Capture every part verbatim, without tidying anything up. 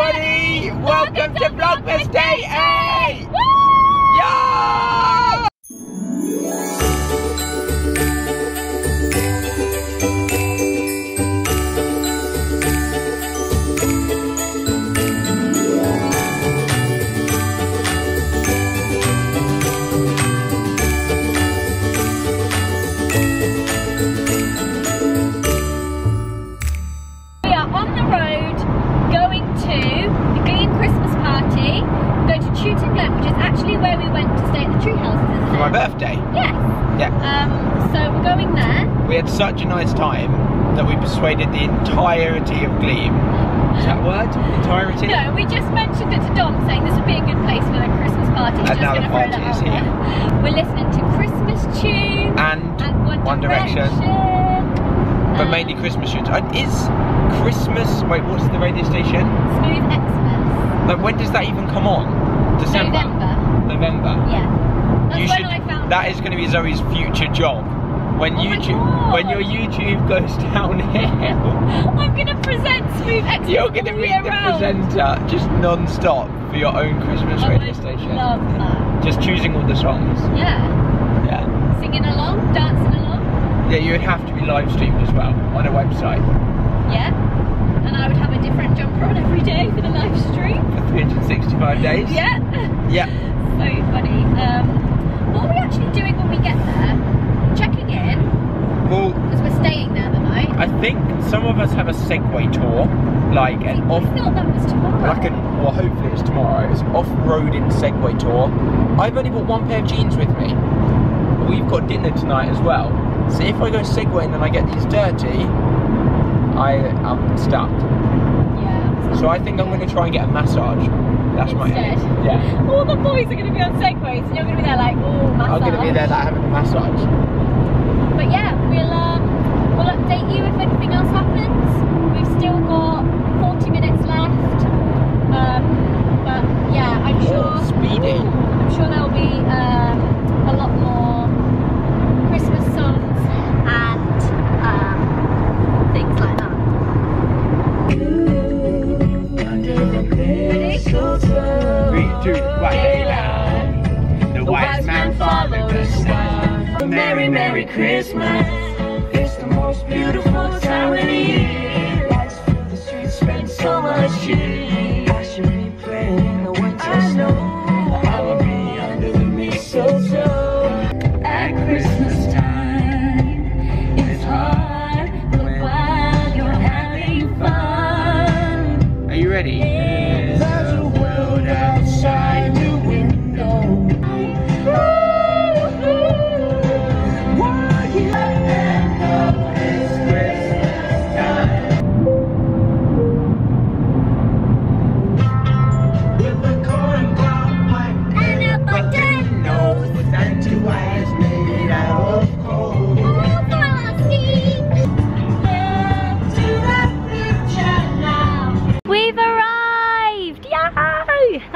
everybody! Welcome to Vlogmas Day eight! Yeah! My birthday? Yes. Yeah. Um, so we're going there. We had such a nice time that we persuaded the entirety of Gleam. Is that a word? Entirety? No, we just mentioned it to Dom, saying this would be a good place for a Christmas party. And just now the party is here. There. We're listening to Christmas tunes. And, and One, One Direction. Direction. But um, mainly Christmas tunes. And is Christmas... Wait, what's the radio station? Smooth Xmas. Like, when does that even come on? December? November. November. Yeah. You should, that is going to be Zoe's future job. When oh YouTube, when your YouTube goes downhill, I'm going to present Smooth Xmas. You're going to be the presenter, just non-stop for your own Christmas oh radio station. Love that. Just choosing all the songs. Yeah. Yeah. Singing along, dancing along. Yeah, you would have to be live streamed as well on a website. Yeah. And I would have a different jumper on every day for the live stream. For three hundred sixty-five days. Yeah. Yeah. So funny. Um, What are we actually doing when we get there? Checking in? Well, because we're staying there the night. I think some of us have a Segway tour, like an I off. I thought that was tomorrow. Like an, well, hopefully it's tomorrow. It's an off-roading Segway tour. I've only got one pair of jeans with me. We've got dinner tonight as well. So if I go Segway and then I get these dirty, I am stuffed. Yeah. So I think I'm going to try and get a massage. That's my head. Yeah. All the boys are going to be on Segways and you're going to be there like, oh, massage. I'm going to be there like having a massage. But yeah, we'll, um, we'll update you if anything else happens. We've still got forty minutes left. Um, but yeah, I'm oh, sure... speedy. I'm sure there'll be um, a lot more Christmas songs and um, things like that. Merry, Merry Christmas. It's the most beautiful time of the year. Lights through the streets spend so much cheer. I should be playing in the winter snow. I will be under the mistletoe. At Christmas time, it's hard, but while you're having fun. Are you ready? There's a world outside the window.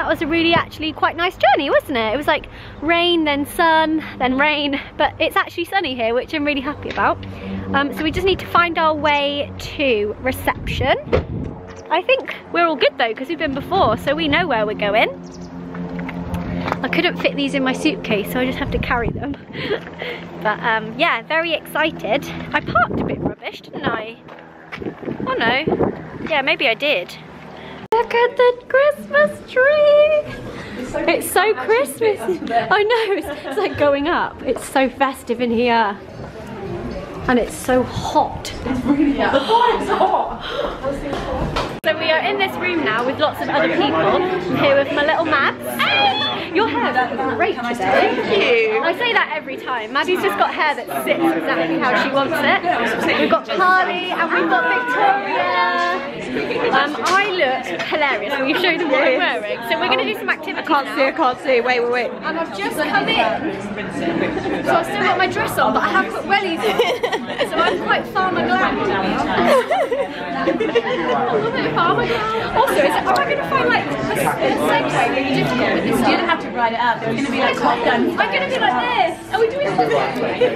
Was a really actually quite nice journey, wasn't it? It was like rain, then sun, then rain, but it's actually sunny here, which I'm really happy about. Um, so we just need to find our way to reception. I think we're all good though, because we've been before, so we know where we're going. I couldn't fit these in my suitcase, so I just have to carry them. But um, yeah, very excited. I parked a bit rubbish, didn't I? Oh no. Yeah, maybe I did. Look at the Christmas tree! It's so, it's so Christmas! I know, it's, it's like going up. It's so festive in here. And it's so hot. It's really hot. The floor is hot! So we are in this room now with lots of other people. I'm here with my little Mabs. Hey! Your hair looks great today. Thank you! I say that every time. Maddie's just got hair that sits exactly how she wants it. We've got Carly and we've got Victoria. Um, I look hilarious. Will you show them what I'm wearing? So we're going to do some activity. I can't now. see, I can't see. Wait, wait, wait. And I've just come in. So I've still got my dress on, but I have put wellies on. So I'm quite farmer glam. A little bit farmer glam. Also, is it, am I going to find like a segue really difficult with this? You're going to have to ride it out. They're going to be like hot guns. I'm going to be like this. Are we doing this?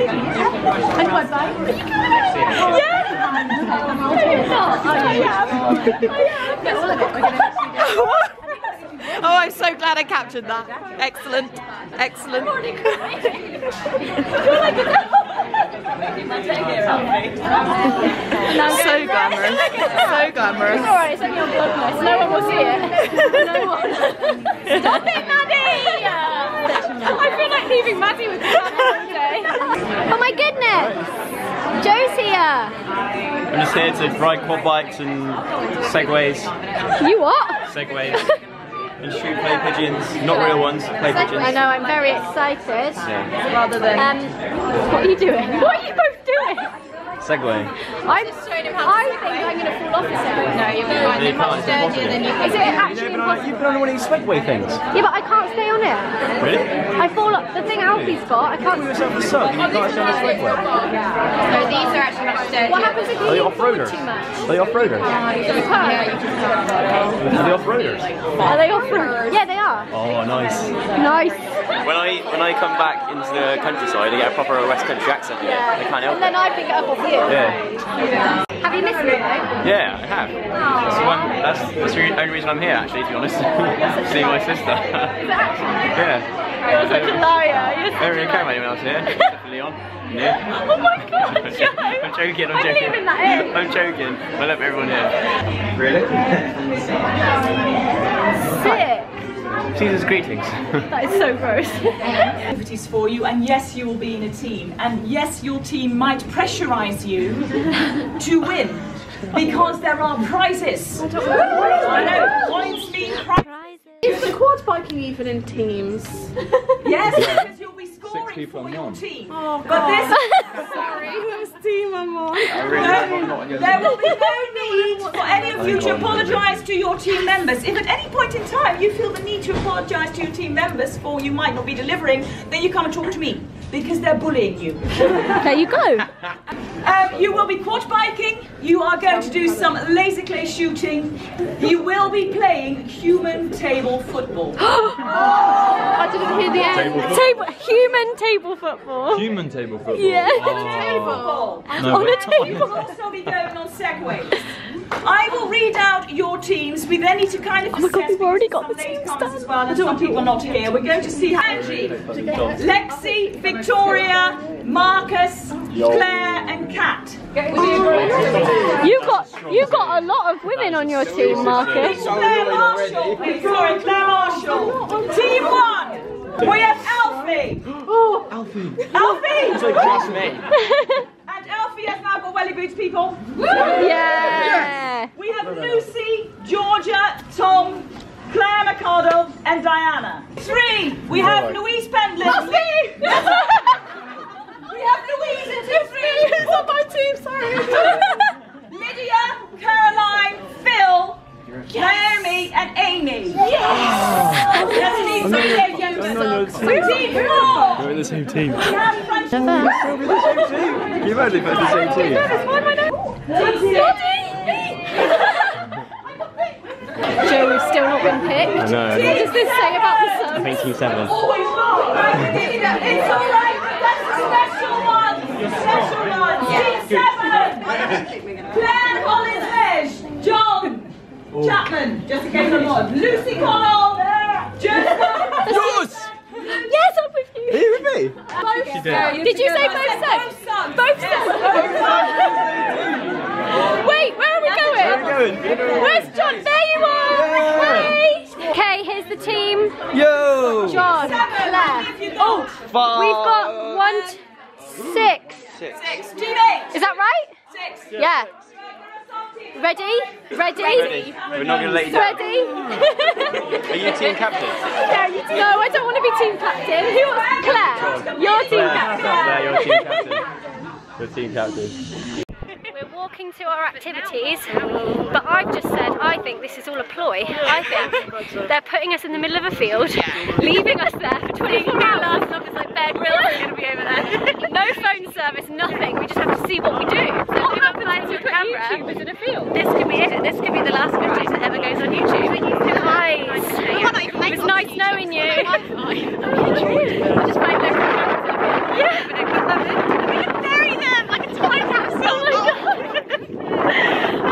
And do I bite? Are you coming out? Yeah! No, you're not. I am. I am. so glad I captured that. Excellent. Excellent. So glamorous. So glamorous. It's alright, it's only on Vlogmas. No one will see it. No one. Stop it, Maddie! I feel like leaving Maddie with this today. Oh my goodness! Joe's here! I'm just here to ride quad bikes and segways. You what? Segways. And shoot clay pigeons. Not real ones, clay pigeons. I know, I'm very excited. Yeah. Rather than... Um, what are you doing? What are you both doing? Segway. I'm just showing him how I think I'm going to fall off a segway. No, you're fine. They're much sturdier than you think. Is it actually impossible? You've done one of these segway things. Yeah, but I can't stay on it. Really? I fall off. The thing Alfie's got, I can't... You put yourself a sub and you can't stay on a segway. No, these are actually much sturdier. What happens if you lean forward too much? Are they off-roaders? Yeah, you can tell. Are they off-roaders? Are they off-roaders? Yeah, they are. Oh, nice. Nice. When I when I come back into the countryside, I get a proper West Country accent here. Yeah. I can't help and it. And then I pick it up off you. Yeah. Yeah. Have you missed me though? Yeah, I have. That's the, one, that's, that's the only reason I'm here, actually, to be honest. See my sister. Yeah. You're such a liar. You're such a liar. Anyone else here? Definitely on. Yeah. Oh my god, Joe! I'm joking, I'm, I'm joking. I'm leaving that in. I'm joking. I love everyone here. Really? Sick. Season's greetings. That is so gross. Activities for you, and yes, you will be in a team, and yes, your team might pressurize you to win because there are prizes. I don't know. I know. Points mean prizes. Is the quad biking even in teams? Yes, because you'll be scoring for your on. team. Oh, but this. Sorry, whose team I'm on? No, there will be no need for any of you to apologise to your team members. If at any point in time you feel the need to apologise to your team members for you might not be delivering, then you come and talk to me because they're bullying you. There you go. Um, you will be quad biking. You are going to do some laser clay shooting. You will be playing human table football. Oh, I didn't hear the end. Table table, human table football. Human table football. Yeah. Oh. Table. No, on a table. We'll also be going on segways. I will read out your teams. We then need to kind of. Oh my god, we've already got the teams done as well, and some people not here. We're going to see Angie, Lexi, Victoria, Marcus, Claire, and Kat. You got you got a lot of women on your team, Marcus. Claire Marshall, Victoria, Claire Marshall. Team one. We have Alfie. Oh, Alfie. Alfie. Trust me. And Alfie has now got welly boots, people. Yeah. Yes. We have Lucy, Georgia, Tom, Claire McArdle, and Diana. Three. We have Louise Pendley. We have Louise and Tiffany. Who's on my team? Sorry. Lydia, Caroline, Phil, yes. Naomi, and Amy. Yes. Yes. That's an easy team. We're in the same team. You've only put the same team. Joe, we've still not been picked. No. What does this say about the sun? I think team seven. Always right. It's alright. That's a special one. Special one. Team seven. Claire Collins-Edge. John Chapman. Just in case I'm on. Lucy Connell. Joe. Yes, I'm with you. Are you with me? Both did. Did you say both sons? Both sons. Yes, wait, where are we going? Where are we going? Where's John? There you are. Yeah. Wait. Okay, here's the team. Yo. John, Claire. Oh, five. We've got one, t six. Six. Six. Is that right? Six. Yeah. Ready? Ready? Ready? We're not going to let you down. Ready? Are you team captain? Yeah, you do. No, I don't want to be team captain. Who wants Claire? You're team captain. Claire, you're team captain. You're team captain. We're walking to our activities, but I've just said I think this is all a ploy. I think they're putting us in the middle of a field, leaving us there for twenty-four hours. It's like bed, really going to be over there. No phone service, nothing. We just have to see what we do. So what happens to a camera? YouTubers in a field. This could be it. This could be the last video that ever goes on YouTube. Nice. It was nice knowing you. I just find no cameras. Yeah. We can bury them like a time capsule.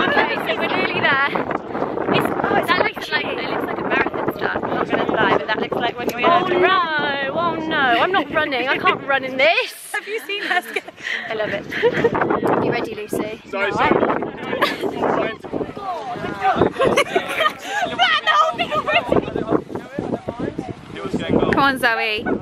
Okay, so we're nearly there. It's, oh, it's that looks like, it looks like a marathon start. I'm not gonna live, and that looks like when you're yellow. Oh, oh no, I'm not running, I can't run in this. Have you seen us? I love it. Are you ready, Lucy? Sorry, no, sorry. Right? Come on, Zoe. Are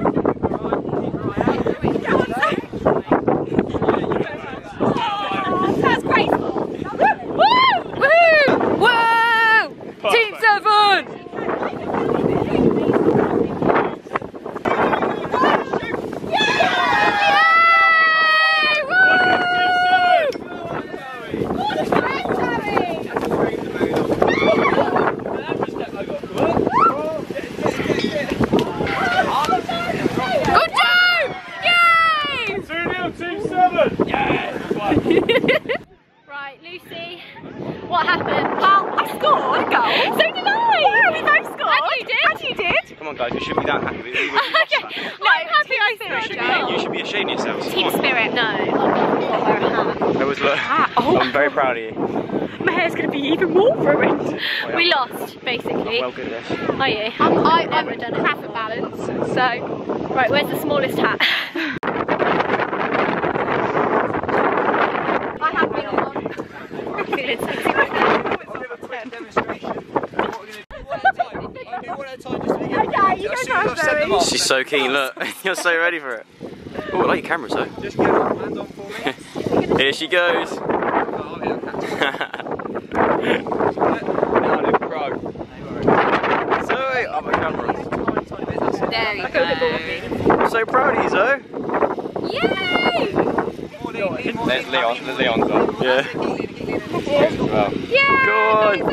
you? Um, I, I'm crap at balance, so... Right, where's the smallest hat? I have been on one. I'm feeling sexy right now. Quick demonstration of what we're going to do. One at a time. I do one at a time just to begin. Okay, you go down, Zoe. She's so keen, look. You're so ready for it. Oh, I like your camera, Zoe. Just get one hand on for me. Here she goes. Oh, I'll catch her. There we go. I'm so proud of you, Zoe. Yay! There's Leon. There's Leon's on. Yeah. Wow. Yay! Good.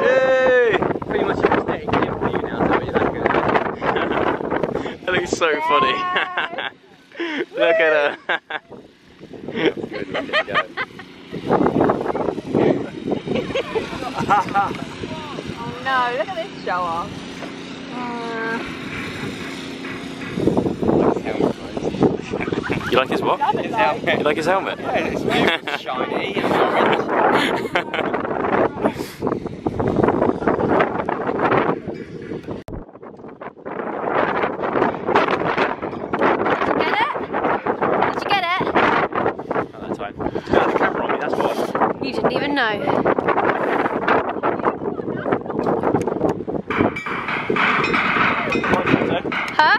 Yay! Pretty much a mistake game for you now, Zoe. That's good. That looks so funny. Look at her. Good luck to go. Oh no, look at this show off. You like his what? His helmet. You like his helmet? Yeah, it's really shiny. Did you get it? Did you get it? Not that time. I didn't have the camera on me, that's why. You didn't even know. Huh?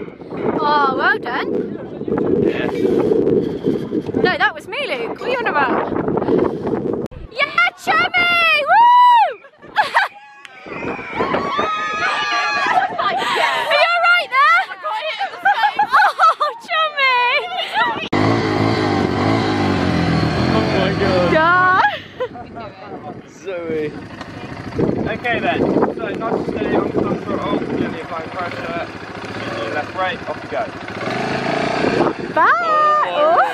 Oh, well done. Yeah. No, that was me, Luke. What are you on about? Yeah, Chummy! Woo! Are you alright there? I got hit at the same. Oh, Chummy! Oh my god. Yeah. Zoe. Okay then. So, nice to stay on because I'm sort of old. Clearly, if I crash her, left, right, off you go. Bye! Oh, oh.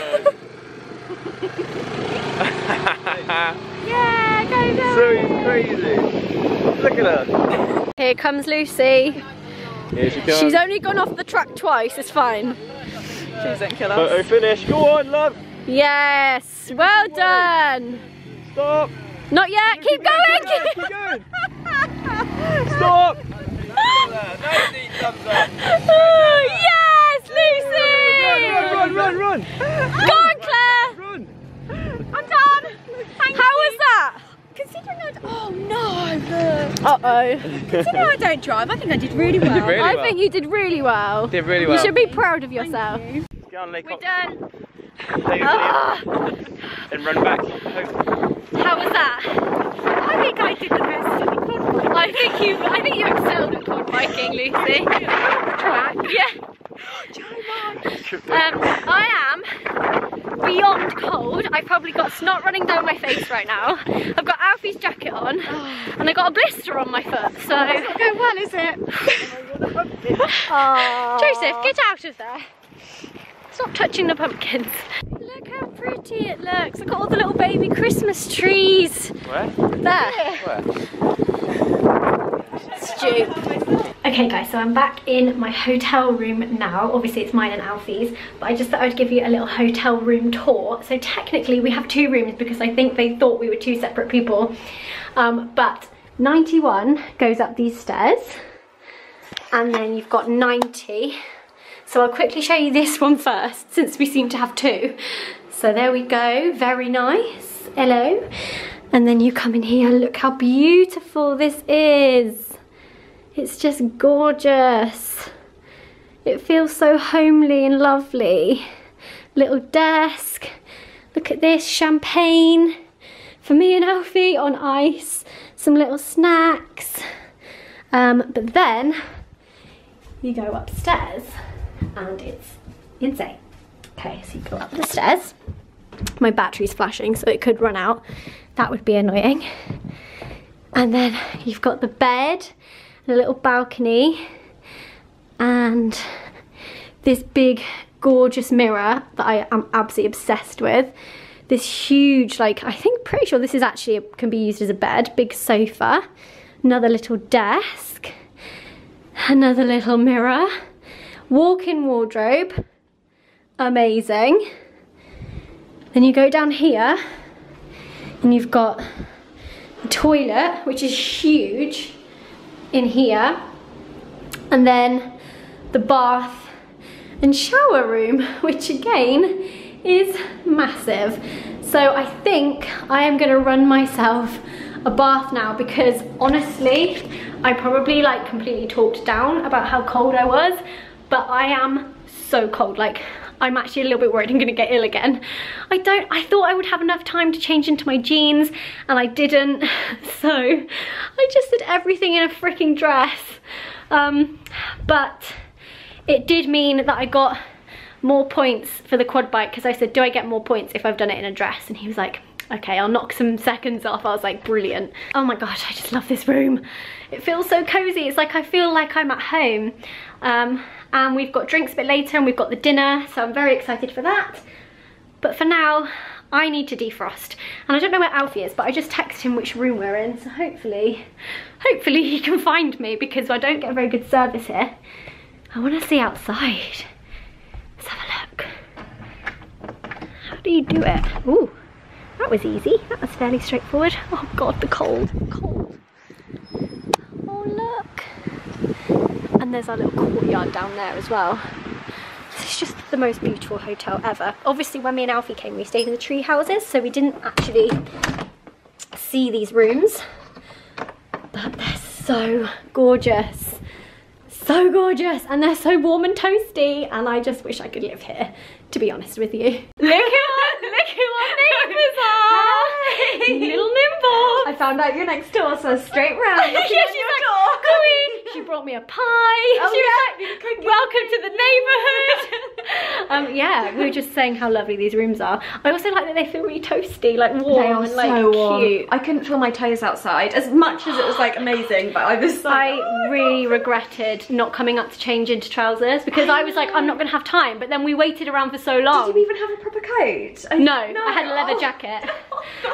Yeah, go down! So crazy! Look at her! Here comes Lucy. Here she comes. She's only gone off the track twice, it's fine. She doesn't kill us. Photo finish, go on, love! Yes, well done! Stop! Not yet, keep, keep going! going. Keep going! Stop! Oh, yeah! Run, run, run! Go on, Claire! Run! I'm done! Thank How you. was that? Considering I... Oh, no! Uh-oh. Considering I don't drive, I think I did really well. Did really I well. think you did really well. Did really well. You should be proud of yourself. You. Go on, We're Cop. done. And run back. How was that? I think I did the best in quad biking. I think you, I think you excelled at quad biking, Lucy. Yeah. Um, I am beyond cold. I've probably got snot running down my face right now. I've got Alfie's jacket on, and I've got a blister on my foot. So oh, it's not going well, is it? Oh. Joseph, get out of there! Stop touching the pumpkins. Look how pretty it looks. I've got all the little baby Christmas trees. Where? There. Where? Stoop. Okay guys, so I'm back in my hotel room now. Obviously it's mine and Alfie's, but I just thought I'd give you a little hotel room tour. So technically we have two rooms because I think they thought we were two separate people. Um, but ninety-one goes up these stairs and then you've got ninety. So I'll quickly show you this one first, since we seem to have two. So there we go, very nice, hello. And then you come in here, look how beautiful this is. It's just gorgeous. It feels so homely and lovely. Little desk, look at this, champagne for me and Alfie on ice, some little snacks. Um, but then you go upstairs and it's insane. Okay, so you go up the stairs. My battery's flashing, so it could run out. That would be annoying. And then you've got the bed, and a little balcony, and this big, gorgeous mirror that I am absolutely obsessed with. This huge, like, I think, pretty sure this is actually, can be used as a bed, big sofa, another little desk, another little mirror, walk-in wardrobe, amazing. Then you go down here, and you've got the toilet, which is huge, in here, and then the bath and shower room, which again is massive. So I think I am gonna run myself a bath now, because honestly, I probably like completely talked down about how cold I was, but I am so cold. Like, I'm actually a little bit worried I'm gonna get ill again. I don't, I thought I would have enough time to change into my jeans and I didn't. So I just did everything in a freaking dress. Um, but it did mean that I got more points for the quad bike, because I said, do I get more points if I've done it in a dress? And he was like, okay, I'll knock some seconds off. I was like, brilliant. Oh my gosh, I just love this room. It feels so cozy. It's like, I feel like I'm at home. Um, and we've got drinks a bit later and we've got the dinner, so I'm very excited for that. But for now, I need to defrost. And I don't know where Alfie is, but I just texted him which room we're in, so hopefully, hopefully he can find me, because I don't get very good service here. I wanna see outside. Let's have a look. How do you do it? Ooh. That was easy. That was fairly straightforward. Oh god, the cold, cold. Oh look. And there's our little courtyard down there as well. It's just the most beautiful hotel ever. Obviously when me and Alfie came, we stayed in the tree houses, so we didn't actually see these rooms. But they're so gorgeous. So gorgeous, and they're so warm and toasty, and I just wish I could live here, to be honest with you. Look who our, look who our neighbours are! Hey. Little Nimble! I found out you're next door, so straight round. Yeah, she's like, door. Cooey. She brought me a pie. Oh, she yeah. was like, welcome to the neighbourhood. um, yeah, we were just saying how lovely these rooms are. I also like that they feel really toasty, like warm, they are and like so warm. Cute. I couldn't feel my toes outside, as much as it was like amazing, but I was like, I oh really God. regretted not coming up to change into trousers, because I was like, I'm not gonna have time, but then we waited around for so long. Did you even have a proper coat? I, no, no, I had a leather oh. jacket.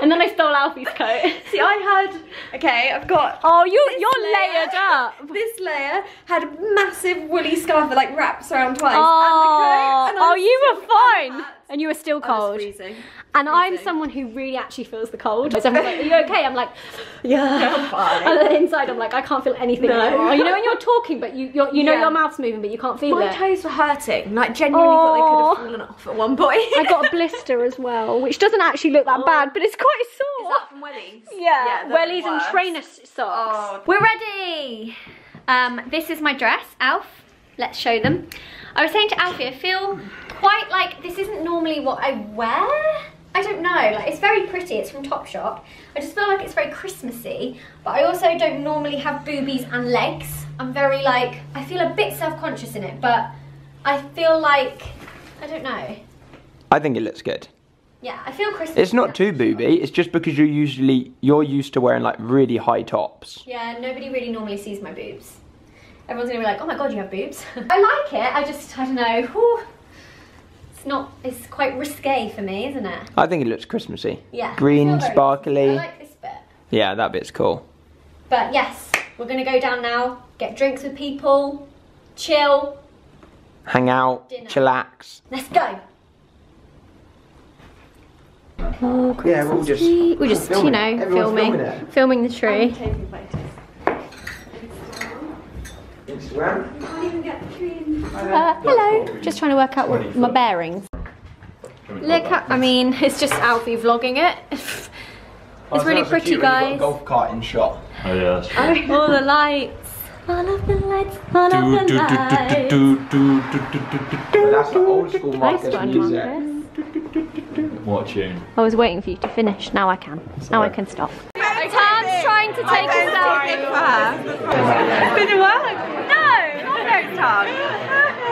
And then I stole Alfie's coat. See, I had, okay, I've got... Oh, you, you're layer, layered up. This layer had a massive woolly scarf that like wraps around twice. Oh, and a coat, and oh you were fine. That. And you were still cold. I was freezing. And freezing. I'm someone who really actually feels the cold. So I'm like, are you okay? I'm like, yeah. No, I'm fine. And then inside I'm like, I can't feel anything no. anymore. You know when you're talking, but you you're, you know yeah. your mouth's moving, but you can't feel My it. My toes were hurting. Like, genuinely oh. thought they could have fallen off at one point. I got a blister as well, which doesn't actually look that oh. bad, but it's quite sore. Is that from wellies? Yeah, yeah wellies and trainer socks. Oh. We're ready. Um, this is my dress, Alf. Let's show them. I was saying to Alfie, I feel quite like this isn't normally what I wear. I don't know, like it's very pretty, it's from Topshop. I just feel like it's very Christmassy, but I also don't normally have boobies and legs. I'm very like, I feel a bit self-conscious in it, but I feel like, I don't know. I think it looks good. Yeah, I feel Christmas. It's not too booby, it's just because you're usually, you're used to wearing like really high tops. Yeah, nobody really normally sees my boobs. Everyone's gonna be like, oh my god, you have boobs. I like it, I just, I don't know. Whew. It's not, it's quite risque for me, isn't it? I think it looks Christmassy. Yeah. Green, sparkly. I like this bit. Yeah, that bit's cool. But yes, we're gonna go down now, get drinks with people, chill. Hang out, dinner. Chillax. Let's go. Oh, Christmas yeah, we're all just, we're just filming. you know, Everyone's filming, filming, filming the tree. Instagram. You can't even get the tree in. Uh, hello. Just trying to work out what my bearings. Look, I mean, it's just Alfie vlogging it. It's oh, really pretty, guys. Got a golf cart in shot. Oh yeah, that's true. All the lights. All of the lights. All of the lights. Well, that's the old school Marcus music. What tune? I was waiting for you to finish. Now I can. Sorry. Now I can stop. Tam's trying to take a selfie for her. It's been a while. No, I don't, Tam.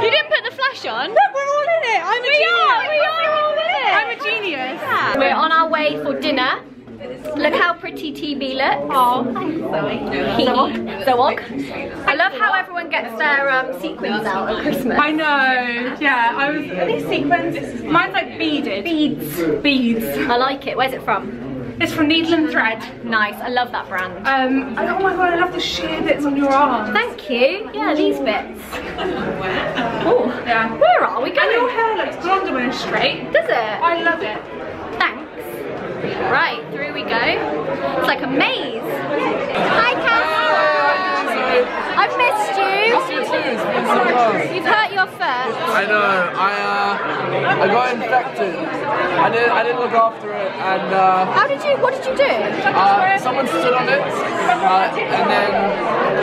You didn't put the flash on. Look, we're all in it. I'm a we genius. Are. We are all in it. I'm a genius. Yeah. We're on our way for dinner. Look how pretty T B looks. Oh, thanks, Zoe. Zoe. I love how everyone gets their um, sequins out at Christmas. I know. Yeah, I was. Are these sequins? Mine's like beaded. Beads. Beads. I like it. Where's it from? It's from Needle and Thread. Nice. I love that brand. Um. Oh my god, I love the sheer bits on your arms. Thank you. Yeah, these bits. Oh. Yeah. Where are we going? And your hair looks blonder when it's straight. Does it? I love it. Thanks. Right, through we go. It's like a maze. Hi, Cass. I've missed you. You've hurt your foot. I know. I uh, I got infected. I didn't. I didn't look after it. And uh, how did you? What did you do? Uh, someone stood on it, uh, and then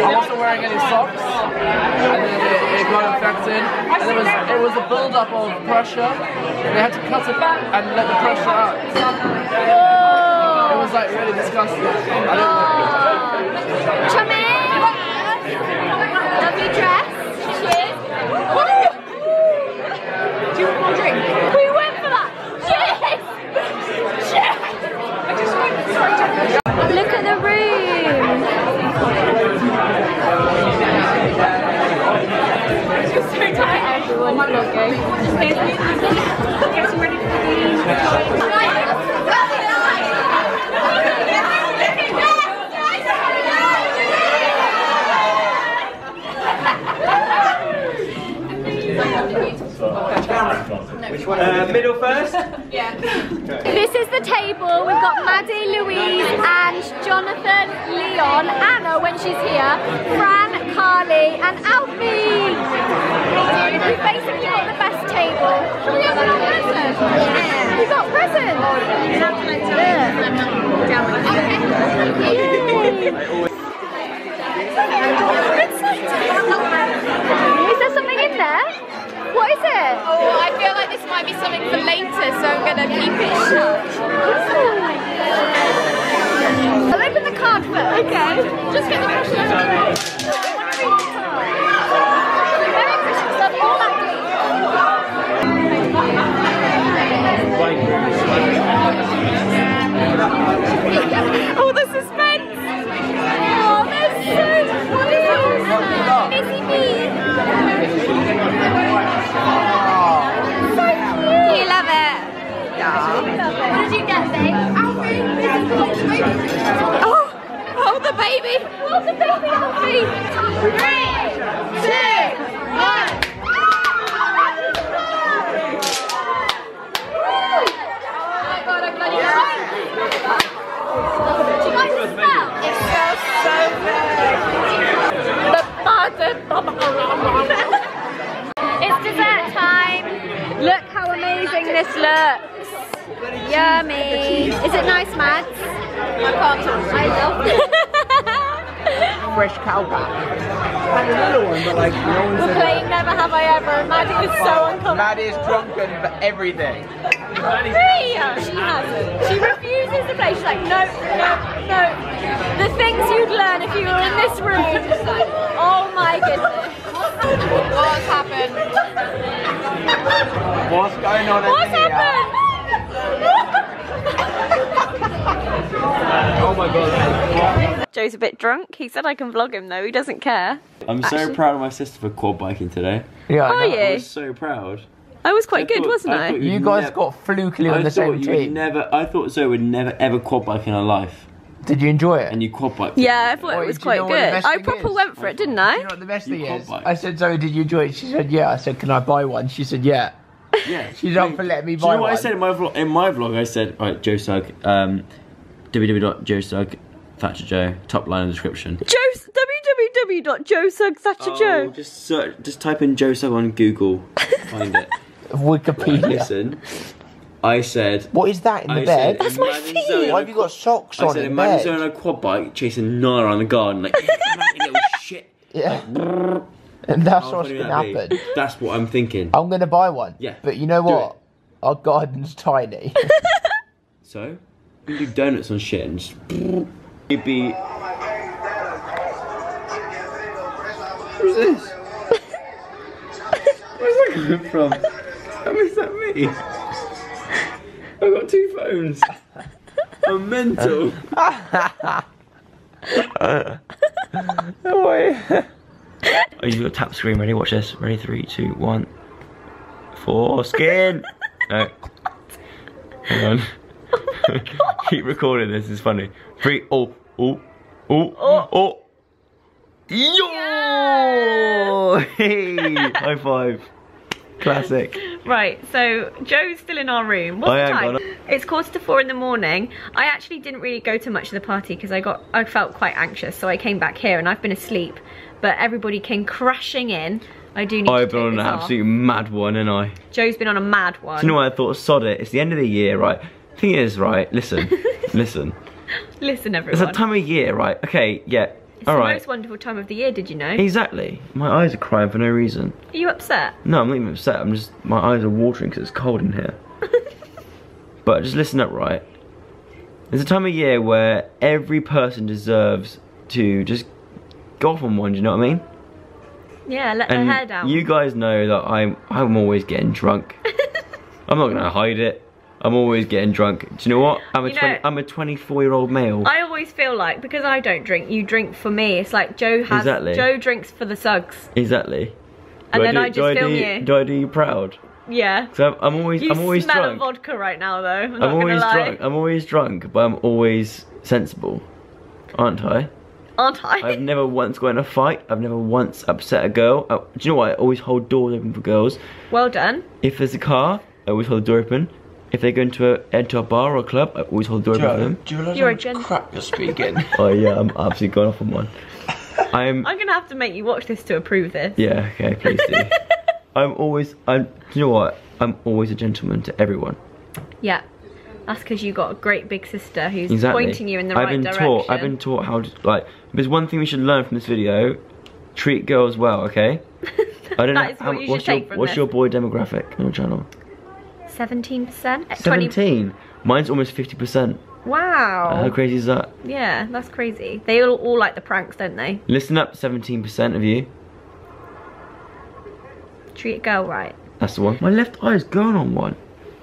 I wasn't wearing any socks, and then it, it got infected. And it was it was a build-up of pressure. They had to cut it back and let the pressure out. Whoa. It was like really disgusting. I don't know. Chummy! Lovely dress. Cheers. Do you want more drink? We went for that. Cheers! Cheers! I just went for it. Look at the room. It's just so tight. Everyone, my logo. Get ready for the Which one? Uh, middle first? Yeah. This is the table. We've got Maddie, Louise, Ange, Jonathan, Leon, Anna when she's here, Fran, Carly and Alfie. We've basically got the best table. We have got presents. Yeah. We got presents. Yeah. Is there something in there? What is it? Oh, I feel like this might be something for later, so I'm going to keep it shut. I'll open the card first. Okay. Just get the pressure out of the way. I want to read the card. Merry Christmas, love you all that day. Oh, the suspense! Oh, that's so funny! Missy me! So cute! You love it? Yeah. What did you get, babe? Alfie! Oh! Hold the baby! Hold the baby, Alfie! Three, two, one! Oh my god, I'm glad you got it! Do you like the smell? It smells so good! The button! It's dessert time. Look how amazing this looks. Yummy. Is it nice, Mads? I can't talk. I love it. Fresh cow back. And another one, but like no one's. We're playing Never Have I Ever. Maddie is so uncomfortable. Maddie is drunken for everything. She hasn't. She refuses to play. She's like, no, no, no. The things you'd learn if you were in this room. Oh my goodness. What's happened? What's going on in What's here? happened? Oh my god. Joe's a bit drunk. He said I can vlog him though. He doesn't care. I'm Actually. so proud of my sister for quad biking today. Yeah, I, know. I was so proud. I was quite I good, thought, wasn't I? I? You guys got flukily on I the same team. Never, I thought Zoe would never ever quad bike in her life. Did you enjoy it? And you quad biked. Yeah, I thought it was quite good. I proper went for it, didn't I? You know what the best thing is? I said, Zoe, did you enjoy it? She said, yeah. I said, can I buy one? She said, yeah. Yeah. She's up for letting me buy one. You know what I said in my vlog? In my vlog, I said, right, Joe Sugg, um, w w w dot joe sugg, thatcher joe, top line in the description. Joe, w w w w dot joe sugg thatcher joe. Oh, just search, just type in Joe Sugg on Google, find it. Wikipedia. Right, listen, I said. What is that in the I bed? Said, That's my feet. Zona, Why have you got socks I on? I said, imagine Zoe on a quad bike chasing Nana around the garden, like little shit. Yeah. Like, and that's what's gonna happen. That's what I'm thinking. I'm gonna buy one. Yeah. But you know what? Our garden's tiny. So, we do donuts on shit and just. It'd be. Who's this? Where's that coming from? How is that me? I've got two phones. I'm mental. No way. Oh, you've got a tap screen, ready? Watch this. Ready? Three, two, one. Four. Skin! No. Hang on. Oh keep recording this, it's funny. Three, oh, oh, oh, oh, oh. Yo! Yeah. Hey! High five. Classic. Right, so Joe's still in our room. What's the time? It's quarter to four in the morning. I actually didn't really go to much of the party because I got, I felt quite anxious, so I came back here and I've been asleep. But everybody came crashing in. I do need I've to I've been on an off. absolute mad one, haven't I? Joe's been on a mad one. Do you know what I thought? Sod it. It's the end of the year, right? Thing is, right, listen, listen. Listen, everyone. It's that time of year, right? Okay, yeah. It's All the right. most wonderful time of the year, did you know? Exactly. My eyes are crying for no reason. Are you upset? No, I'm not even upset. I'm just, my eyes are watering because it's cold in here. But just listen up, right? It's a time of year where every person deserves to just go off on one, do you know what I mean? Yeah, let and their hair down. You guys know that I'm, I'm always getting drunk. I'm not going to hide it. I'm always getting drunk. Do you know what? I'm a you know, twenty, I'm a twenty-four-year-old male. I always feel like because I don't drink, you drink for me. It's like Joe has exactly. Joe drinks for the Suggs. Exactly. And do then I, do, I just feel you. Do I do you proud? Yeah. So I'm, I'm always you I'm always smell drunk. Of vodka right now though. I'm, I'm not always lie. drunk. I'm always drunk, but I'm always sensible, aren't I? Aren't I? I've never once got in a fight. I've never once upset a girl. I, do you know what? I always hold doors open for girls. Well done. If there's a car, I always hold the door open. If they go into a, into a bar or a club, I always hold the door open for them. Do you realise how much crap you're speaking? Oh yeah, I'm absolutely going off on one. I'm, I'm going to have to make you watch this to approve this. Yeah, okay, please do. I'm always, I'm, you know what, I'm always a gentleman to everyone. Yeah, that's because you've got a great big sister who's exactly. pointing you in the I've right been direction. Taught, I've been taught how to, like, there's one thing we should learn from this video, treat girls well, okay? I don't that know, is how, what you what's, should your, take from what's this? your boy demographic on your channel? seventeen percent? seventeen? Mine's almost fifty percent. Wow. Uh, how crazy is that? Yeah, that's crazy. They all, all like the pranks, don't they? Listen up, seventeen percent of you. Treat a girl right. That's the one. My left eye is going on one.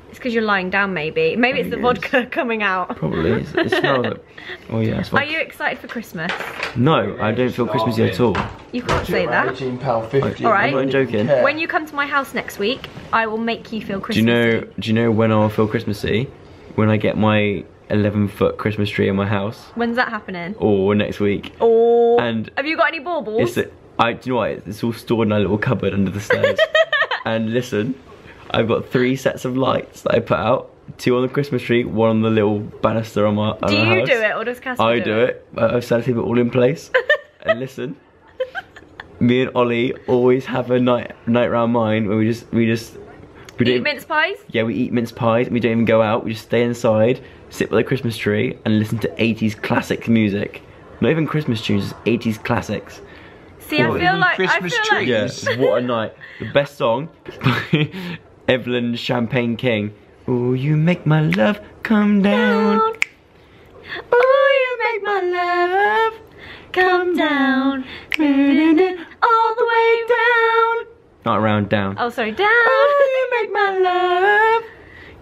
It's because you're lying down, maybe. Maybe it's the is. vodka coming out. Probably. It's, it smells like... Oh, yeah, it's vodka. Are you excited for Christmas? No, I don't feel Christmassy at all. You can't say that. eighteen pounds fifty. All right. I'm not joking. When you come to my house next week, I will make you feel Christmassy. Do you know, do you know when I'll feel Christmassy? When I get my eleven foot Christmas tree in my house. When's that happening? Oh, next week. Oh. And have you got any baubles? It's a, I, do you know what? It's all stored in a little cupboard under the stairs. And listen... I've got three sets of lights that I put out. Two on the Christmas tree, one on the little banister on my, on do my house. Do you do it or does Cassie I do, do it. it. I've started to keep it all in place. And listen, me and Ollie always have a night night round mine where we just... we just we Eat mince pies? Yeah, we eat mince pies and we don't even go out. We just stay inside, sit by the Christmas tree and listen to eighties classic music. Not even Christmas tunes, just eighties classics. See, what I feel like... Christmas I feel trees. Like... Yeah, what a night. The best song... Evelyn Champagne King. Oh, you make my love come down. down. Oh, you make my love come down. down. All the way down. Not around, down. Oh, sorry, down. Oh, you make my love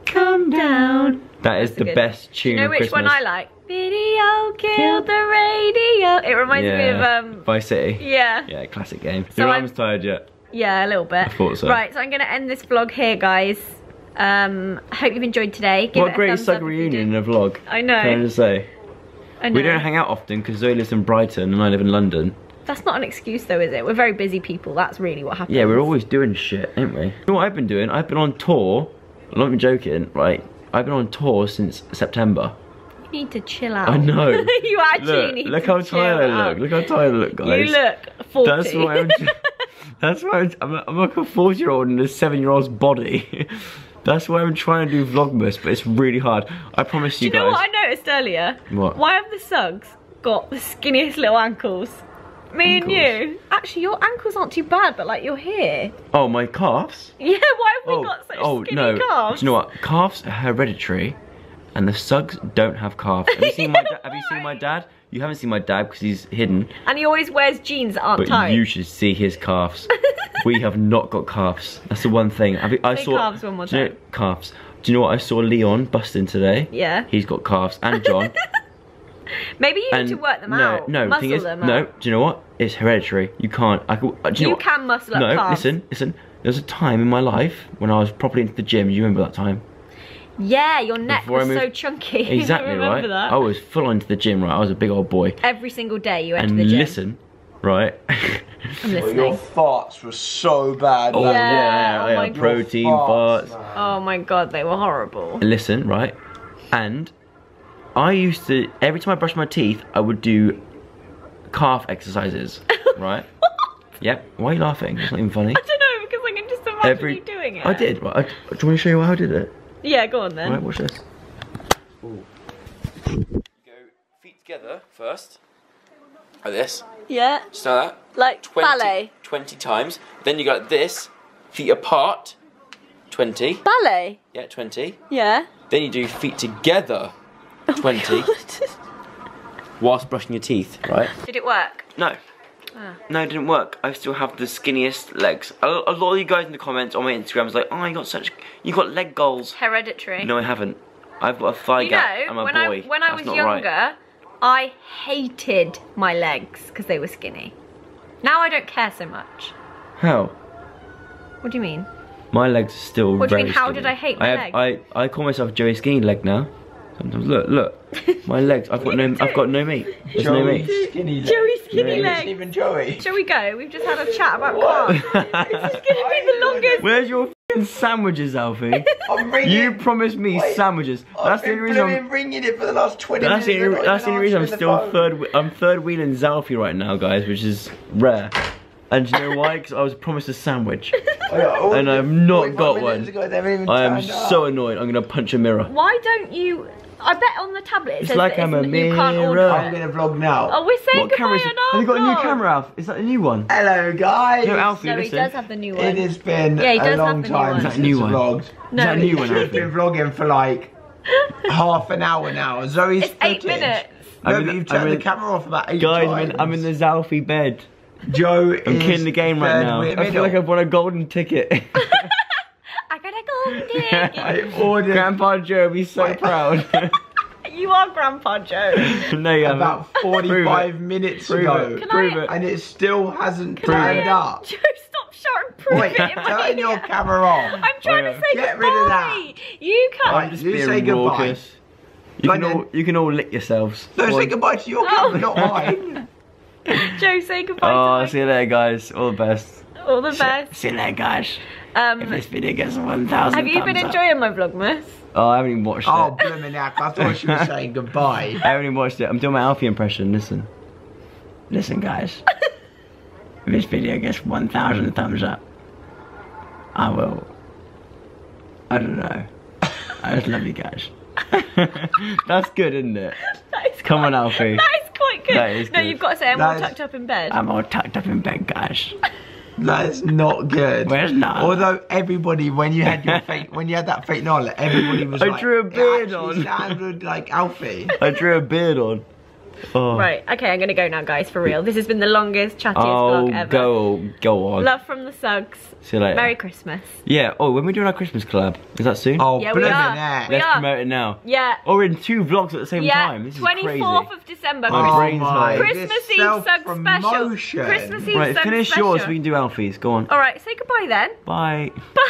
come down. That is That's the good. best tune. Do you know which Christmas. one I like? Video killed the radio. It reminds yeah. me of um. Vice City. Yeah. Yeah, classic game. So Your I'm arm's tired yet? Yeah, a little bit. I thought so. Right, so I'm going to end this vlog here, guys. Um, I hope you've enjoyed today. Give what a great Sugg reunion in a vlog. I know. Can I just say? I know. We don't hang out often because Zoe lives in Brighton and I live in London. That's not an excuse though, is it? We're very busy people. That's really what happens. Yeah, we're always doing shit, aren't we? You know what I've been doing? I've been on tour. I'm not even joking, right? I've been on tour since September. you need to chill out. I know. You actually look, need look to how chill tired out. I look. Look how tired I look, guys. You look forty. That's why I'm, that's why I'm, I'm, I'm like a forty-year-old in a seven-year-old's body. That's why I'm trying to do Vlogmas, but it's really hard. I promise you guys. Do you know guys, what I noticed earlier? What? Why have the Suggs got the skinniest little ankles? Me ankles. and you. Actually, your ankles aren't too bad, but like you're here. Oh, my calves? Yeah, why have we oh, got such oh, skinny no. calves? Do you know what? Calves are hereditary, and the Suggs don't have calves. Have you seen, my, da have you seen my dad? You haven't seen my dad because he's hidden. And he always wears jeans that aren't but tight. You should see his calves. We have not got calves. That's the one thing. I, I saw calves one more time. You know, calves. Do you know what? I saw Leon busting today. Yeah. He's got calves. And John. Maybe you and need to work them no, out. No, muscle thing is, them no. Do you know what? It's hereditary. You can't. I can, do you you know can muscle up no, calves. No, listen, listen. There was a time in my life when I was properly into the gym. You remember that time? Yeah, your neck Before was so chunky. Exactly, I remember right? That. I was full on to the gym, right? I was a big old boy. Every single day you went and to the gym. Listen, right? I'm listening. Well, your farts were so bad. Oh, yeah, yeah, yeah, oh yeah. Protein farts. farts. Oh my God, they were horrible. Listen, right? And I used to, every time I brushed my teeth, I would do calf exercises, right? What? Yep. Why are you laughing? It's not even funny. I don't know, because I can just imagine every, you doing it. I did. Right? I, do you want me to show you how I did it? Yeah, go on then. Right, watch this. Ooh. Go feet together first. Like this. Yeah. Just like that. Like ballet. twenty times. Then you got like this. Feet apart. twenty. Ballet? Yeah, twenty. Yeah. Then you do feet together. twenty. Oh whilst brushing your teeth, right? Did it work? No. Ah. No, it didn't work. I still have the skinniest legs. A, a lot of you guys in the comments on my Instagram is like, oh, you got such, you got leg goals. Hereditary. No, I haven't. I've got a thigh you gap. Know, I'm a when boy. I, when I That's was younger, right. I hated my legs because they were skinny. Now I don't care so much. How? What do you mean? My legs are still what very What do you mean, how skinny. Did I hate my I have, legs? I, I call myself Joey Skinny Leg now. Sometimes, look, look, my legs. I've got no, I've got no meat. There's Joey, no meat. Skinny legs. Joey skinny yeah. legs. It's even Joey. Shall we go? We've just had a chat about cars. This is gonna be the longest. Where's your f***ing sandwiches, Alfie? I'm ringing. You promised me Wait, sandwiches. I've that's been the reason I'm ringing it for the last twenty that's minutes. The, that's the only reason I'm still phone. third. I'm third wheeling Zalfie right now, guys, which is rare. And do you know why? Because I was promised a sandwich, oh, yeah, and I've not got one. I am so up. annoyed. I'm gonna punch a mirror. Why don't you? I bet on the tablet. It it's says like that I'm a mirror. I'm gonna vlog now. Oh, we're saying what goodbye on our Have you got vlog? a new camera, Alf? Is that a new one? Hello, guys. No, Alfie, no, he listen. does have the new one. It has been yeah, he does a long have time since I've vlogged. No, that new one. I've been vlogging for like half an hour now. Zoe's it's eight minutes. No, but you've turned the camera off about eight times. Guys, I'm in the Zalfie bed. Joe I'm is kidding the game right now. I middle. feel like I've won a golden ticket. I got a golden ticket. I ordered. Grandpa Joe will be so proud. You are Grandpa Joe. No, you About haven't. forty-five minutes Prove ago. It. Prove I, it. And it still hasn't turned I, up. Joe, stop shouting prove Wait, it in my Turn ear. your camera off. I'm trying oh, yeah. to say Get goodbye. Rid of that. You can't. I'm just you being say goodbye. You can, all, you can all lick yourselves. No, say goodbye to your camera, not mine. Joe, say goodbye oh, to Oh, see you later, guys. All the best. All the best. See you later, guys. Um, if this video gets one thousand Have you been enjoying up. my Vlogmas? Oh, I haven't even watched oh, it. Oh, blooming heck. I thought she was saying goodbye. I haven't even watched it. I'm doing my Alfie impression. Listen. Listen, guys. If this video gets one thousand thumbs up, I will... I don't know. I just love you guys. That's good, isn't it? Is Come on, Alfie. No, good. you've got to say I'm that all tucked is, up in bed. I'm all tucked up in bed, guys. That is not good. Where's not? Although everybody, when you had your fake, when you had that fake Nala, everybody was I like, I drew a beard it on. Sounded like Alfie. I drew a beard on. Oh. Right. Okay, I'm gonna go now, guys. For real, this has been the longest, chattiest oh, vlog ever. go, go on. Love from the Suggs. See you later. Merry Christmas. Yeah. Oh, when we're doing our Christmas collab, is that soon? Oh, yeah, we are. Let's we promote are. it now. Yeah. Oh, we're in two vlogs at the same yeah. time. This is crazy. twenty-fourth of December. My brain's my. Christmas Eve Suggs special. Christmas Eve right, Suggs finish special. yours. We can do Alfie's. Go on. All right. Say goodbye then. Bye. Bye.